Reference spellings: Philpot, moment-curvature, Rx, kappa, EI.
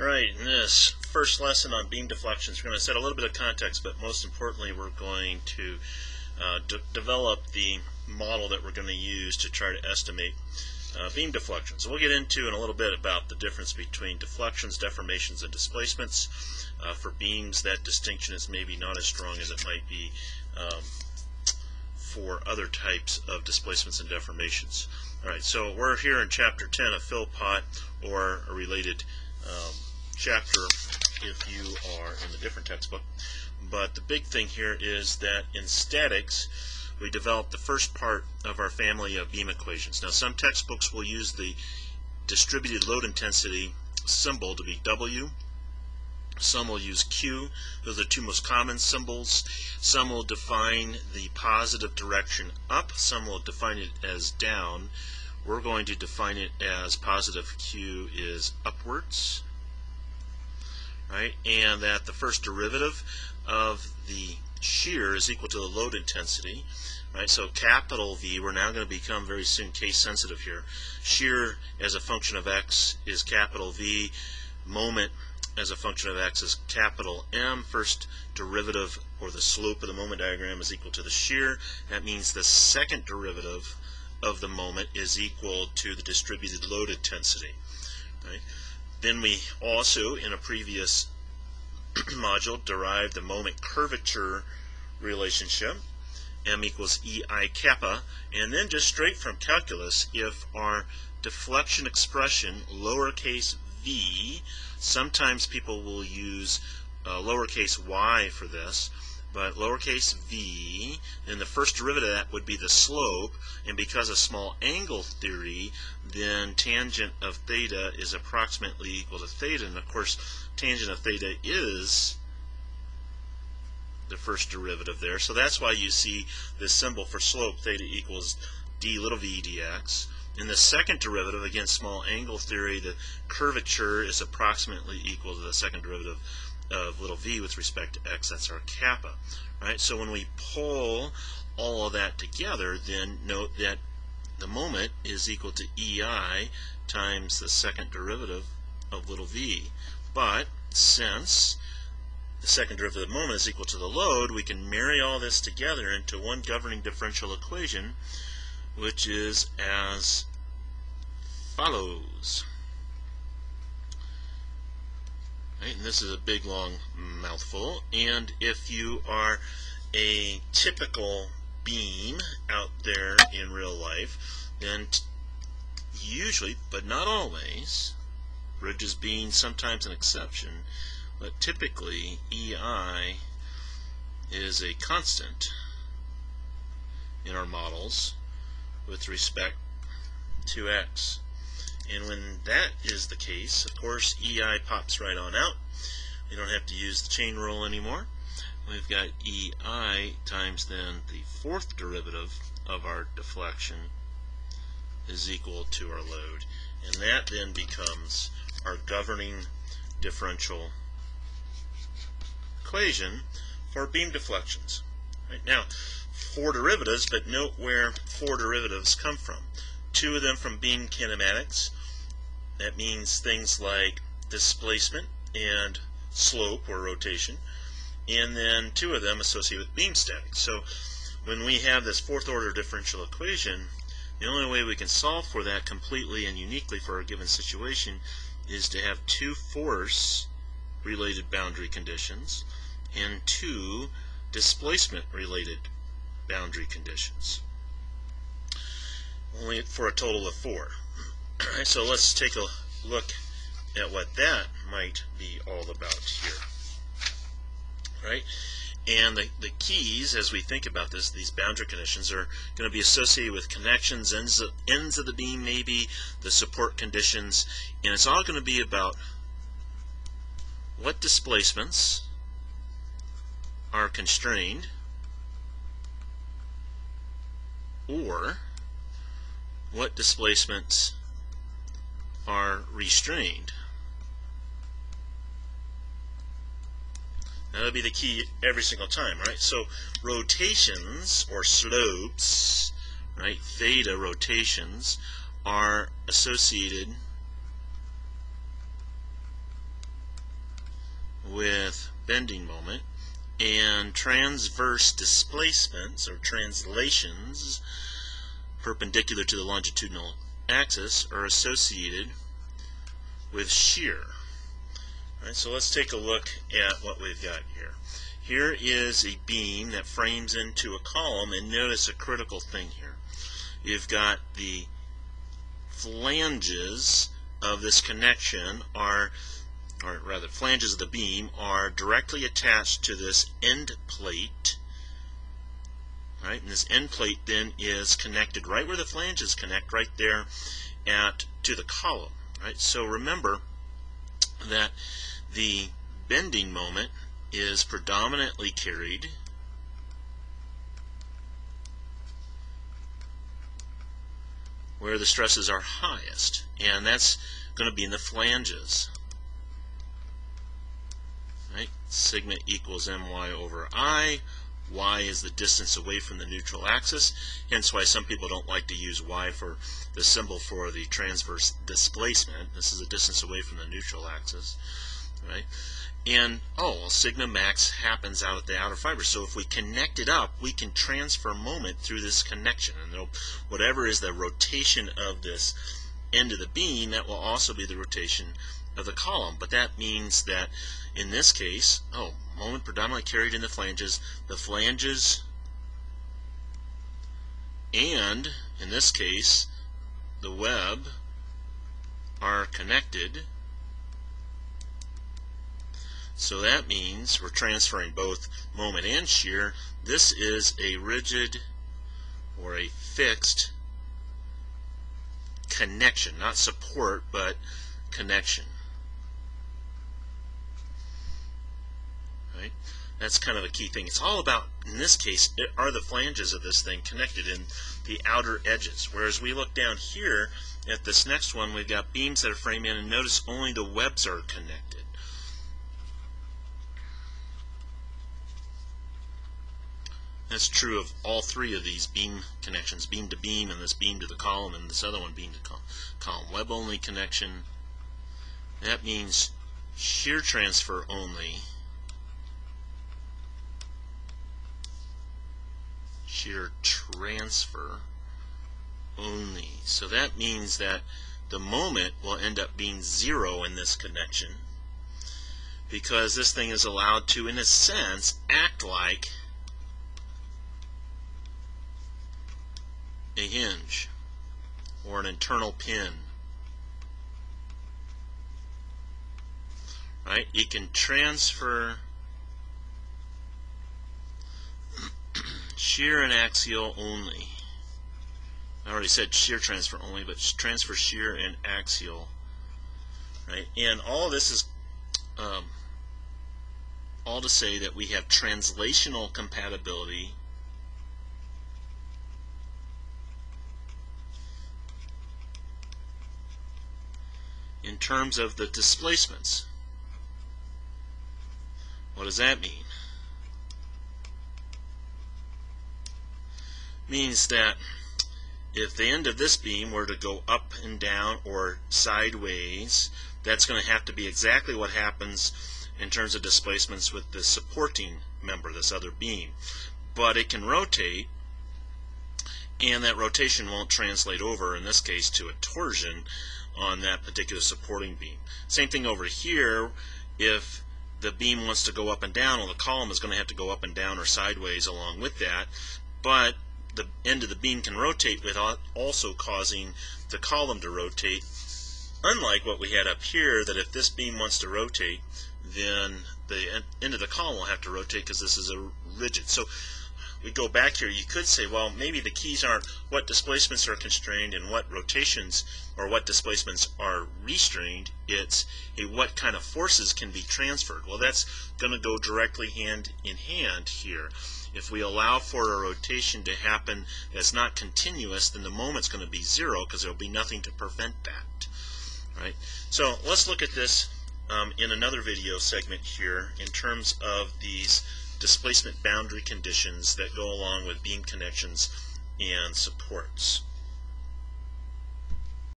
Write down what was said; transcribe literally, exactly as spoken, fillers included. Alright, in this first lesson on beam deflections, we're going to set a little bit of context, but most importantly we're going to uh, de develop the model that we're going to use to try to estimate uh, beam deflections. So we'll get into in a little bit about the difference between deflections, deformations, and displacements. Uh, for beams, that distinction is maybe not as strong as it might be um, for other types of displacements and deformations. Alright, so we're here in chapter ten of Philpot, or a related Um, chapter if you are in a different textbook. But the big thing here is that in statics we developed the first part of our family of beam equations. Now some textbooks will use the distributed load intensity symbol to be W. Some will use Q. Those are the two most common symbols. Some will define the positive direction up. Some will define it as down. We're going to define it as positive Q is upwards, right? And that the first derivative of the shear is equal to the load intensity, right? So capital V, we're now going to become very soon case sensitive here. Shear as a function of X is capital V. Moment as a function of X is capital M. First derivative, or the slope of the moment diagram, is equal to the shear. That means the second derivative of the moment is equal to the distributed load intensity, right? Then we also, in a previous module, derived the moment curvature relationship, M equals E I kappa, and then just straight from calculus, if our deflection expression, lowercase v, sometimes people will use uh, lowercase y for this, but lowercase v, then the first derivative of that would be the slope, and because of small angle theory, then tangent of theta is approximately equal to theta, and of course tangent of theta is the first derivative there, so that's why you see this symbol for slope, theta equals d little v dx. In the second derivative, again small angle theory, the curvature is approximately equal to the second derivative of little v with respect to X, that's our kappa, right? So when we pull all of that together, then note that the moment is equal to E I times the second derivative of little v. But since the second derivative of the moment is equal to the load, we can marry all this together into one governing differential equation, which is as follows. And this is a big long mouthful, and if you are a typical beam out there in real life, then usually, but not always, bridges being sometimes an exception, but typically E I is a constant in our models with respect to X. And when that is the case, of course, E I pops right on out. We don't have to use the chain rule anymore. We've got E I times then the fourth derivative of our deflection is equal to our load. And that then becomes our governing differential equation for beam deflections. Right now, four derivatives, but note where four derivatives come from. Two of them from beam kinematics. That means things like displacement and slope or rotation, and then two of them associated with beam statics. So when we have this fourth order differential equation, the only way we can solve for that completely and uniquely for a given situation is to have two force related boundary conditions and two displacement related boundary conditions, only for a total of four. So let's take a look at what that might be all about here, right? And the, the keys as we think about this, these boundary conditions are going to be associated with connections, ends of, ends of the beam maybe, the support conditions, and it's all going to be about what displacements are constrained or what displacements are restrained. That'll be the key every single time, right? So rotations or slopes, right? Theta rotations are associated with bending moment, and transverse displacements or translations perpendicular to the longitudinal axis are associated with shear. All right, so let's take a look at what we've got here. Here is a beam that frames into a column, and notice a critical thing here. You've got the flanges of this connection are, or rather flanges of the beam are directly attached to this end plate, right? And this end plate then is connected right where the flanges connect, right there at to the column, right? So remember that the bending moment is predominantly carried where the stresses are highest, and that's going to be in the flanges. Right? Sigma equals my over I. Y is the distance away from the neutral axis, hence why some people don't like to use Y for the symbol for the transverse displacement. This is a distance away from the neutral axis, right? And, oh, well, sigma max happens out at the outer fiber, so if we connect it up, we can transfer moment through this connection, and whatever is the rotation of this end of the beam, that will also be the rotation of the column. But that means that in this case, oh, moment predominantly carried in the flanges, the flanges, and in this case the web are connected, so that means we're transferring both moment and shear. This is a rigid or a fixed connection, not support but connection. Right? That's kind of a key thing. It's all about, in this case, it are the flanges of this thing connected in the outer edges. Whereas we look down here at this next one, we've got beams that are framed in, and notice only the webs are connected. That's true of all three of these beam connections, beam to beam, and this beam to the column, and this other one beam to col- column. Web only connection. That means shear transfer only. Shear transfer only. So that means that the moment will end up being zero in this connection, because this thing is allowed to, in a sense, act like a hinge or an internal pin. Right? It can transfer shear and axial only. I already said shear transfer only, but transfer shear and axial, right? And all this is um, all to say that we have translational compatibility in terms of the displacements. What does that mean? Means that if the end of this beam were to go up and down or sideways, that's going to have to be exactly what happens in terms of displacements with the supporting member, this other beam. But it can rotate, and that rotation won't translate over, in this case, to a torsion on that particular supporting beam. Same thing over here. If the beam wants to go up and down, well, the column is going to have to go up and down or sideways along with that, but the end of the beam can rotate without also causing the column to rotate, unlike what we had up here, that if this beam wants to rotate, then the end of the column will have to rotate because this is a rigid. So we go back here, you could say, well, maybe the keys aren't what displacements are constrained and what rotations or what displacements are restrained. It's a what kind of forces can be transferred. Well, that's going to go directly hand in hand here. If we allow for a rotation to happen that's not continuous, then the moment's going to be zero because there'll be nothing to prevent that. Right? So let's look at this um, in another video segment here in terms of these displacement boundary conditions that go along with beam connections and supports.